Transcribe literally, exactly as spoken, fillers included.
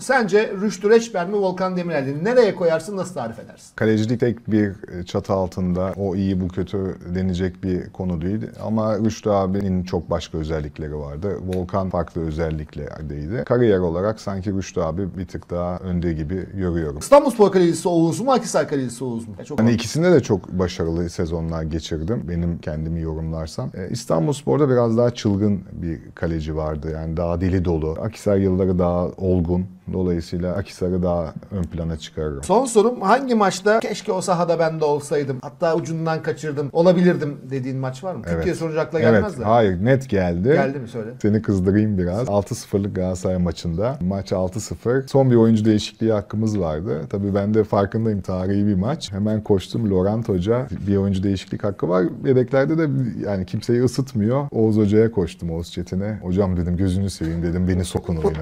Sence Rüştü Reçber mi, Volkan Demirel'i nereye koyarsın, nasıl tarif edersin? Kalecilik tek bir çatı altında o iyi bu kötü denecek bir konu değil. Ama Rüştü abinin çok başka özellikleri vardı. Volkan farklı özelliklerdeydi. Kariyer olarak sanki Rüştü abi bir tık daha önde gibi görüyorum. İstanbulspor kalecisi Oğuz mu, Akhisar kalecisi Oğuz mu? Çok hani ikisinde de çok başarılı sezonlar geçirdim. Benim kendimi yorumlarsam. İstanbulspor'da biraz daha çılgın bir kaleci vardı. Yani daha dili dolu. Akhisar yılları daha olgun. Dolayısıyla Akhisar'ı daha ön plana çıkarırım. Son sorum, hangi maçta keşke o sahada ben de olsaydım, hatta ucundan kaçırdım, olabilirdim dediğin maç var mı? Evet. Türkiye sonucu akla gelmez de. Evet, hayır, net geldi. Geldi mi söyle. Seni kızdırayım biraz. altı sıfırlık Galatasaray maçında. Maç altı sıfır. Son bir oyuncu değişikliği hakkımız vardı. Tabii ben de farkındayım, tarihi bir maç. Hemen koştum, Laurent Hoca, bir oyuncu değişiklik hakkı var. Yedeklerde de yani kimseyi ısıtmıyor. Oğuz Hoca'ya koştum, Oğuz Çetin'e. Hocam dedim, gözünü seveyim dedim, beni sokun oyuna.